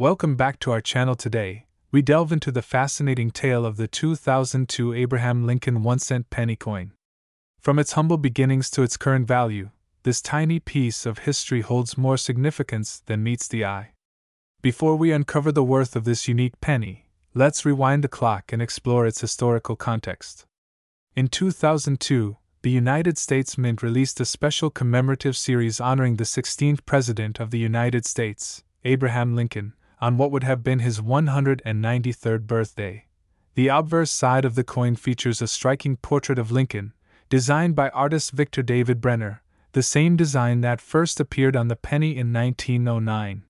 Welcome back to our channel. Today, we delve into the fascinating tale of the 2002 Abraham Lincoln 1-cent penny coin. From its humble beginnings to its current value, this tiny piece of history holds more significance than meets the eye. Before we uncover the worth of this unique penny, let's rewind the clock and explore its historical context. In 2002, the United States Mint released a special commemorative series honoring the 16th President of the United States, Abraham Lincoln, on what would have been his 193rd birthday. The obverse side of the coin features a striking portrait of Lincoln, designed by artist Victor David Brenner, the same design that first appeared on the penny in 1909.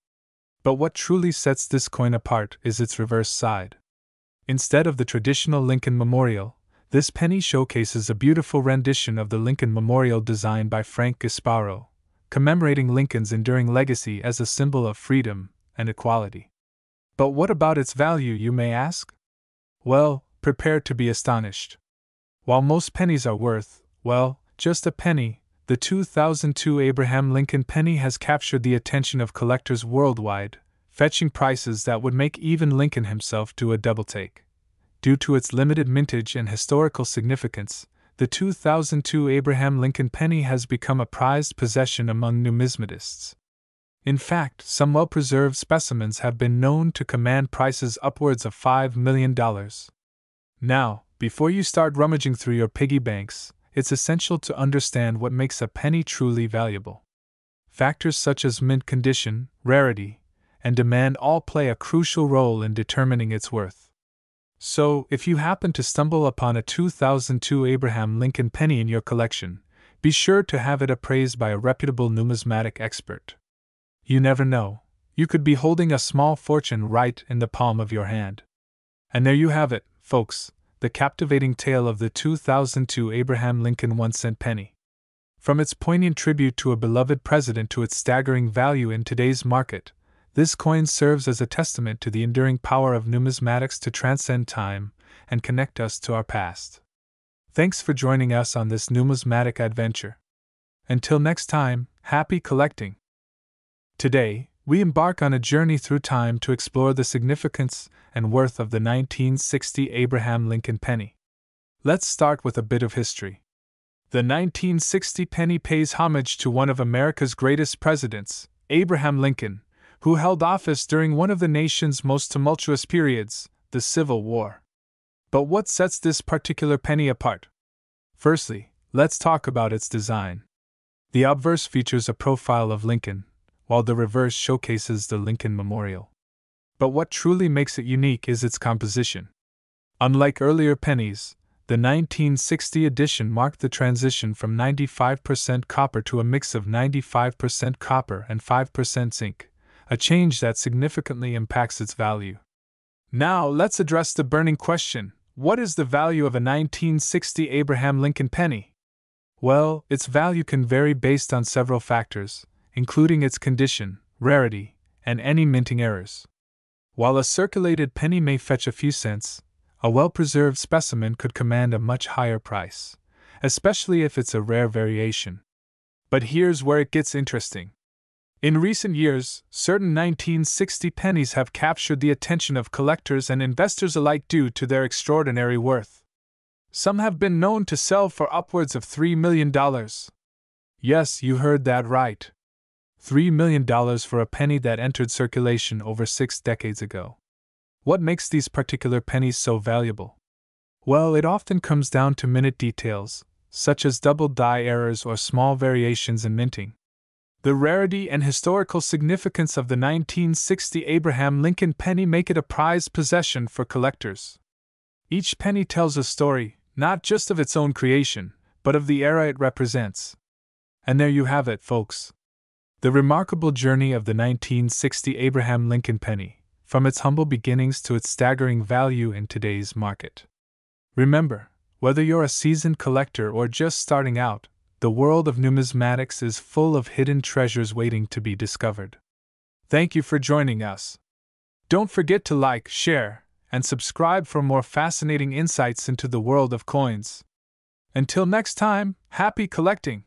But what truly sets this coin apart is its reverse side. Instead of the traditional Lincoln Memorial, this penny showcases a beautiful rendition of the Lincoln Memorial designed by Frank Gasparro, commemorating Lincoln's enduring legacy as a symbol of freedom and equality. But what about its value, you may ask? Well, prepare to be astonished. While most pennies are worth, well, just a penny, the 2002 Abraham Lincoln penny has captured the attention of collectors worldwide, fetching prices that would make even Lincoln himself do a double take. Due to its limited mintage and historical significance, the 2002 Abraham Lincoln penny has become a prized possession among numismatists. In fact, some well-preserved specimens have been known to command prices upwards of $5 million. Now, before you start rummaging through your piggy banks, it's essential to understand what makes a penny truly valuable. Factors such as mint condition, rarity, and demand all play a crucial role in determining its worth. So, if you happen to stumble upon a 2002 Abraham Lincoln penny in your collection, be sure to have it appraised by a reputable numismatic expert. You never know, you could be holding a small fortune right in the palm of your hand. And there you have it, folks, the captivating tale of the 2002 Abraham Lincoln 1-cent penny. From its poignant tribute to a beloved president to its staggering value in today's market, this coin serves as a testament to the enduring power of numismatics to transcend time and connect us to our past. Thanks for joining us on this numismatic adventure. Until next time, happy collecting! Today, we embark on a journey through time to explore the significance and worth of the 1960 Abraham Lincoln penny. Let's start with a bit of history. The 1960 penny pays homage to one of America's greatest presidents, Abraham Lincoln, who held office during one of the nation's most tumultuous periods, the Civil War. But what sets this particular penny apart? Firstly, let's talk about its design. The obverse features a profile of Lincoln, while the reverse showcases the Lincoln Memorial. But what truly makes it unique is its composition. Unlike earlier pennies, the 1960 edition marked the transition from 95% copper to a mix of 95% copper and 5% zinc, a change that significantly impacts its value. Now let's address the burning question: what is the value of a 1960 Abraham Lincoln penny? Well, its value can vary based on several factors, including its condition, rarity, and any minting errors. While a circulated penny may fetch a few cents, a well-preserved specimen could command a much higher price, especially if it's a rare variation. But here's where it gets interesting. In recent years, certain 1960 pennies have captured the attention of collectors and investors alike due to their extraordinary worth. Some have been known to sell for upwards of $3 million. Yes, you heard that right. $3 million for a penny that entered circulation over 6 decades ago. What makes these particular pennies so valuable? Well, it often comes down to minute details, such as double die errors or small variations in minting. The rarity and historical significance of the 1960 Abraham Lincoln penny make it a prized possession for collectors. Each penny tells a story, not just of its own creation, but of the era it represents. And there you have it, folks. The remarkable journey of the 1960 Abraham Lincoln penny, from its humble beginnings to its staggering value in today's market. Remember, whether you're a seasoned collector or just starting out, the world of numismatics is full of hidden treasures waiting to be discovered. Thank you for joining us. Don't forget to like, share, and subscribe for more fascinating insights into the world of coins. Until next time, happy collecting!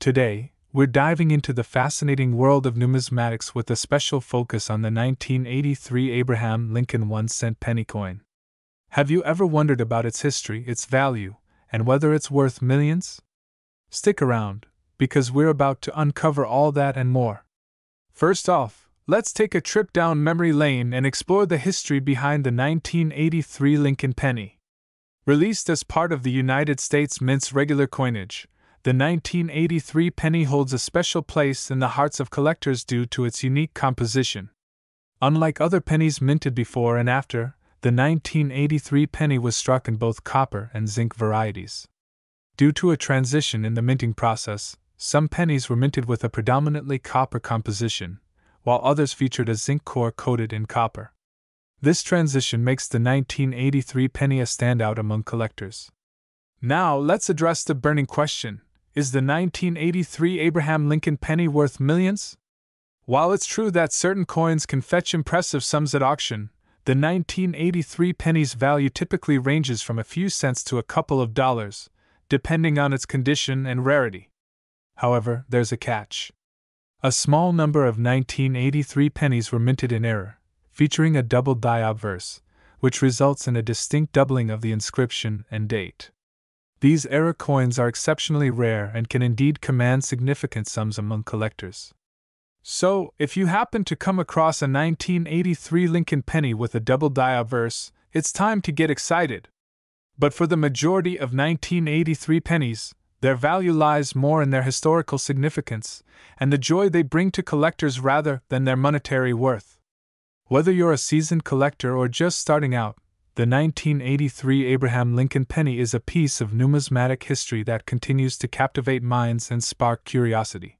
Today, We're diving into the fascinating world of numismatics with a special focus on the 1983 Abraham Lincoln 1-cent penny coin. Have you ever wondered about its history, its value, and whether it's worth millions? Stick around, because we're about to uncover all that and more. First off, let's take a trip down memory lane and explore the history behind the 1983 Lincoln penny. Released as part of the United States Mint's regular coinage, the 1983 penny holds a special place in the hearts of collectors due to its unique composition. Unlike other pennies minted before and after, the 1983 penny was struck in both copper and zinc varieties. Due to a transition in the minting process, some pennies were minted with a predominantly copper composition, while others featured a zinc core coated in copper. This transition makes the 1983 penny a standout among collectors. Now let's address the burning question. Is the 1983 Abraham Lincoln penny worth millions? While it's true that certain coins can fetch impressive sums at auction, the 1983 penny's value typically ranges from a few cents to a couple of dollars, depending on its condition and rarity. However, there's a catch. A small number of 1983 pennies were minted in error, featuring a double diab verse, which results in a distinct doubling of the inscription and date. These error coins are exceptionally rare and can indeed command significant sums among collectors. So, if you happen to come across a 1983 Lincoln penny with a double diab verse, it's time to get excited. But for the majority of 1983 pennies, their value lies more in their historical significance and the joy they bring to collectors rather than their monetary worth. Whether you're a seasoned collector or just starting out, the 1983 Abraham Lincoln penny is a piece of numismatic history that continues to captivate minds and spark curiosity.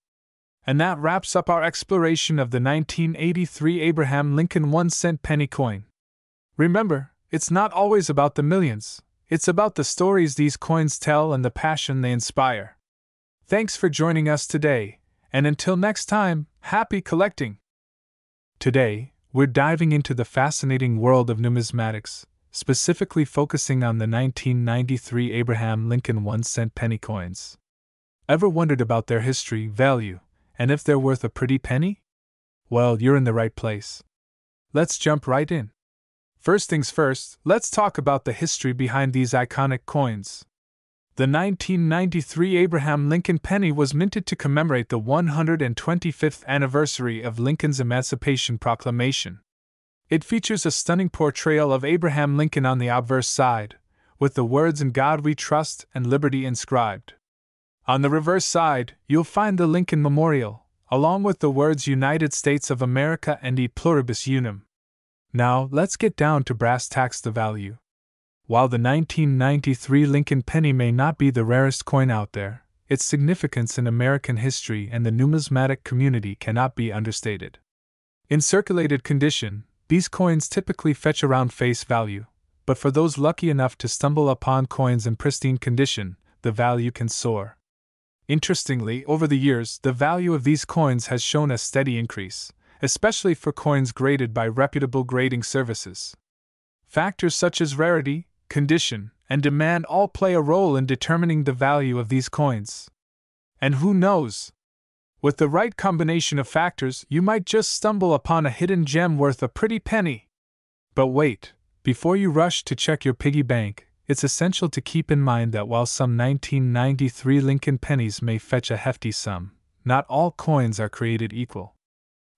And that wraps up our exploration of the 1983 Abraham Lincoln 1-cent penny coin. Remember, it's not always about the millions, it's about the stories these coins tell and the passion they inspire. Thanks for joining us today, and until next time, happy collecting! Today, we're diving into the fascinating world of numismatics, specifically focusing on the 1993 Abraham Lincoln 1-cent penny coins. Ever wondered about their history, value, and if they're worth a pretty penny? Well, you're in the right place. Let's jump right in. First things first, let's talk about the history behind these iconic coins. The 1993 Abraham Lincoln penny was minted to commemorate the 125th anniversary of Lincoln's Emancipation Proclamation. It features a stunning portrayal of Abraham Lincoln on the obverse side, with the words "In God We Trust" and "Liberty" inscribed. On the reverse side, you'll find the Lincoln Memorial, along with the words "United States of America" and "E Pluribus Unum." Now, let's get down to brass tacks, the value. While the 1993 Lincoln penny may not be the rarest coin out there, its significance in American history and the numismatic community cannot be understated. In circulated condition, these coins typically fetch around face value, but for those lucky enough to stumble upon coins in pristine condition, the value can soar. Interestingly, over the years, the value of these coins has shown a steady increase, especially for coins graded by reputable grading services. Factors such as rarity, condition, and demand all play a role in determining the value of these coins. And who knows? With the right combination of factors, you might just stumble upon a hidden gem worth a pretty penny. But wait, before you rush to check your piggy bank, it's essential to keep in mind that while some 1993 Lincoln pennies may fetch a hefty sum, not all coins are created equal.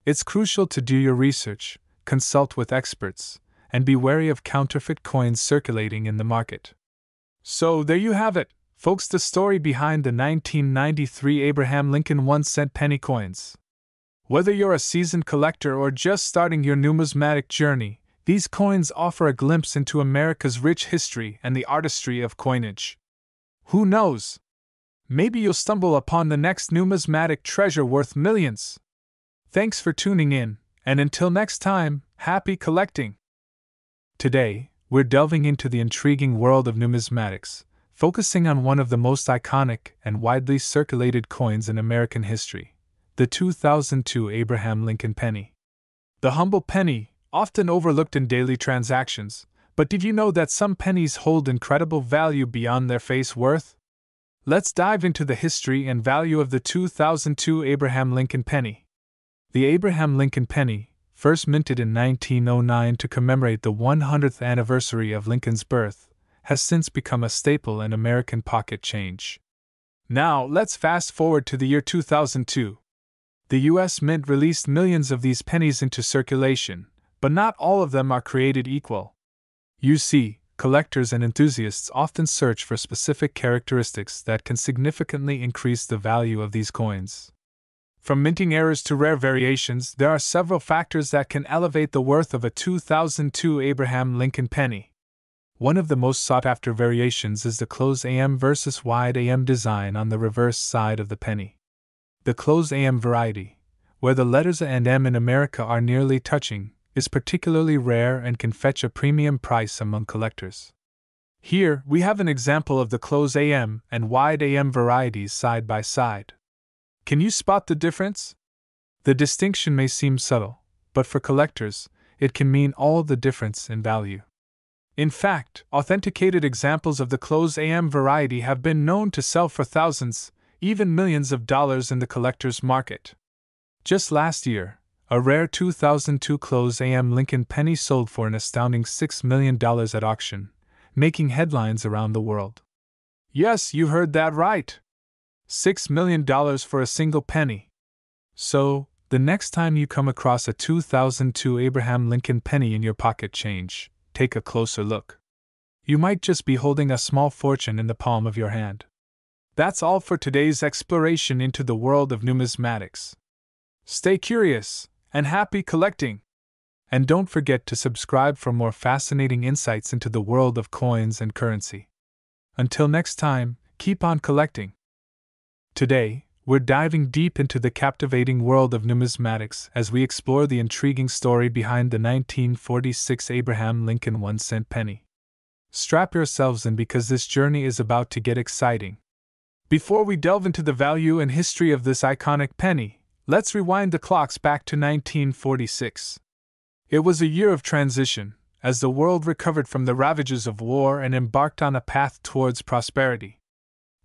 It's crucial to do your research, consult with experts, and be wary of counterfeit coins circulating in the market. So there you have it, folks, the story behind the 1993 Abraham Lincoln 1-cent penny coins. Whether you're a seasoned collector or just starting your numismatic journey, these coins offer a glimpse into America's rich history and the artistry of coinage. Who knows? Maybe you'll stumble upon the next numismatic treasure worth millions. Thanks for tuning in, and until next time, happy collecting! Today, we're delving into the intriguing world of numismatics, focusing on one of the most iconic and widely circulated coins in American history, the 2002 Abraham Lincoln penny. The humble penny, often overlooked in daily transactions, but did you know that some pennies hold incredible value beyond their face worth? Let's dive into the history and value of the 2002 Abraham Lincoln penny. The Abraham Lincoln penny, first minted in 1909 to commemorate the 100th anniversary of Lincoln's birth, has since become a staple in American pocket change. Now, let's fast forward to the year 2002. The U.S. Mint released millions of these pennies into circulation, but not all of them are created equal. You see, collectors and enthusiasts often search for specific characteristics that can significantly increase the value of these coins. From minting errors to rare variations, there are several factors that can elevate the worth of a 2002 Abraham Lincoln penny. One of the most sought-after variations is the closed AM versus wide AM design on the reverse side of the penny. The closed AM variety, where the letters A and M in America are nearly touching, is particularly rare and can fetch a premium price among collectors. Here, we have an example of the closed AM and wide AM varieties side by side. Can you spot the difference? The distinction may seem subtle, but for collectors, it can mean all the difference in value. In fact, authenticated examples of the closed AM variety have been known to sell for thousands, even millions of dollars in the collector's market. Just last year, a rare 2002 closed AM Lincoln penny sold for an astounding $6 million at auction, making headlines around the world. Yes, you heard that right. $6 million for a single penny. So, the next time you come across a 2002 Abraham Lincoln penny in your pocket change, take a closer look. You might just be holding a small fortune in the palm of your hand. That's all for today's exploration into the world of numismatics. Stay curious and happy collecting! And don't forget to subscribe for more fascinating insights into the world of coins and currency. Until next time, keep on collecting. Today, we're diving deep into the captivating world of numismatics as we explore the intriguing story behind the 1946 Abraham Lincoln 1-cent penny. Strap yourselves in because this journey is about to get exciting. Before we delve into the value and history of this iconic penny, let's rewind the clocks back to 1946. It was a year of transition, as the world recovered from the ravages of war and embarked on a path towards prosperity.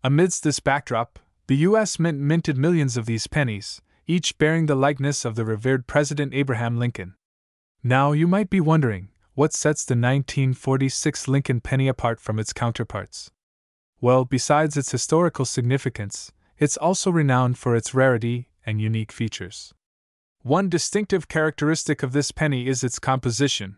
Amidst this backdrop, the U.S. Mint minted millions of these pennies, each bearing the likeness of the revered President Abraham Lincoln. Now you might be wondering, what sets the 1946 Lincoln penny apart from its counterparts? Well, besides its historical significance, it's also renowned for its rarity and unique features. One distinctive characteristic of this penny is its composition.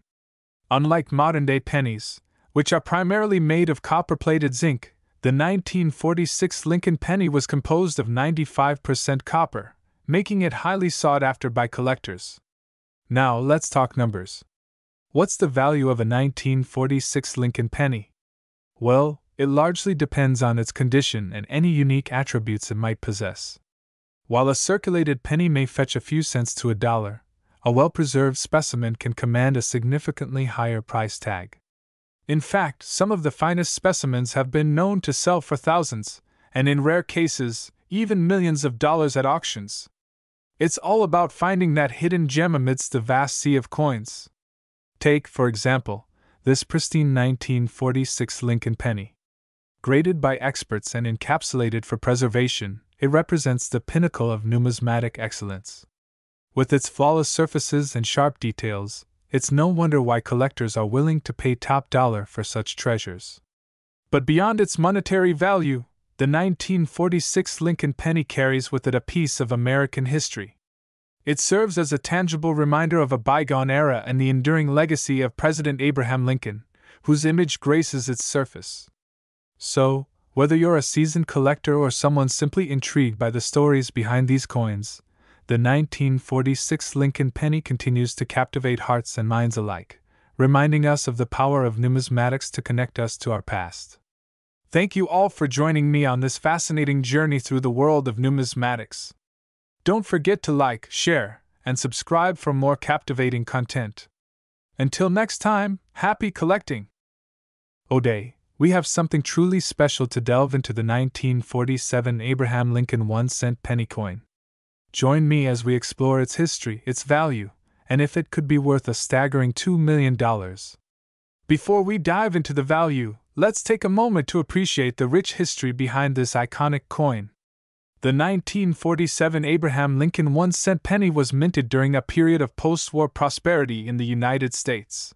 Unlike modern-day pennies, which are primarily made of copper-plated zinc, the 1946 Lincoln penny was composed of 95% copper, making it highly sought after by collectors. Now let's talk numbers. What's the value of a 1946 Lincoln penny? Well, it largely depends on its condition and any unique attributes it might possess. While a circulated penny may fetch a few cents to a dollar, a well-preserved specimen can command a significantly higher price tag. In fact, some of the finest specimens have been known to sell for thousands, and in rare cases, even millions of dollars at auctions. It's all about finding that hidden gem amidst the vast sea of coins. Take, for example, this pristine 1946 Lincoln penny. Graded by experts and encapsulated for preservation, it represents the pinnacle of numismatic excellence. With its flawless surfaces and sharp details, it's no wonder why collectors are willing to pay top dollar for such treasures. But beyond its monetary value, the 1946 Lincoln penny carries with it a piece of American history. It serves as a tangible reminder of a bygone era and the enduring legacy of President Abraham Lincoln, whose image graces its surface. So, whether you're a seasoned collector or someone simply intrigued by the stories behind these coins, the 1946 Lincoln penny continues to captivate hearts and minds alike, reminding us of the power of numismatics to connect us to our past. Thank you all for joining me on this fascinating journey through the world of numismatics. Don't forget to like, share, and subscribe for more captivating content. Until next time, happy collecting! Oday! We have something truly special to delve into the 1947 Abraham Lincoln 1-cent penny coin. Join me as we explore its history, its value, and if it could be worth a staggering $2 million. Before we dive into the value, Let's take a moment to appreciate the rich history behind this iconic coin. The 1947 Abraham Lincoln 1-cent penny was minted during a period of post-war prosperity in the United States.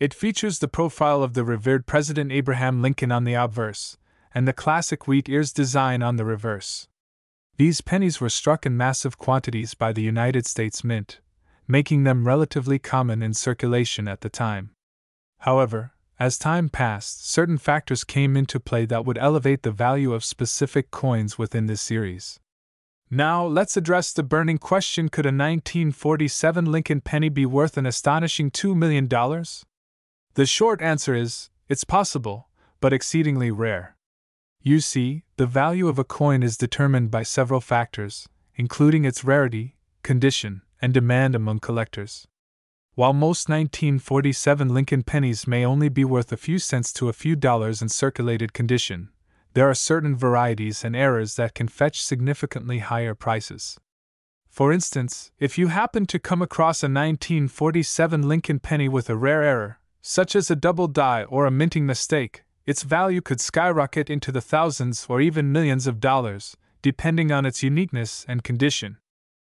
It features the profile of the revered President Abraham Lincoln on the obverse, and the classic wheat ears design on the reverse. These pennies were struck in massive quantities by the United States Mint, making them relatively common in circulation at the time. However, as time passed, certain factors came into play that would elevate the value of specific coins within this series. Now, let's address the burning question: could a 1947 Lincoln penny be worth an astonishing $2 million? The short answer is, it's possible, but exceedingly rare. You see, the value of a coin is determined by several factors, including its rarity, condition, and demand among collectors. While most 1947 Lincoln pennies may only be worth a few cents to a few dollars in circulated condition, there are certain varieties and errors that can fetch significantly higher prices. For instance, if you happen to come across a 1947 Lincoln penny with a rare error, such as a double die or a minting mistake, its value could skyrocket into the thousands or even millions of dollars, depending on its uniqueness and condition.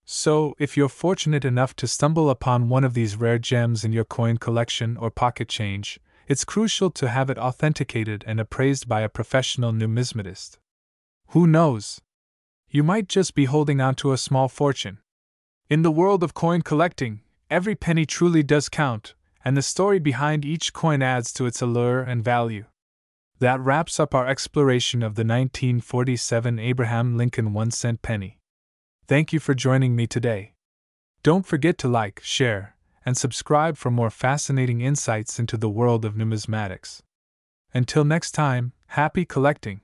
So, if you're fortunate enough to stumble upon one of these rare gems in your coin collection or pocket change, it's crucial to have it authenticated and appraised by a professional numismatist. Who knows? You might just be holding onto a small fortune. In the world of coin collecting, every penny truly does count, and the story behind each coin adds to its allure and value. That wraps up our exploration of the 1947 Abraham Lincoln 1-cent penny. Thank you for joining me today. Don't forget to like, share, and subscribe for more fascinating insights into the world of numismatics. Until next time, happy collecting!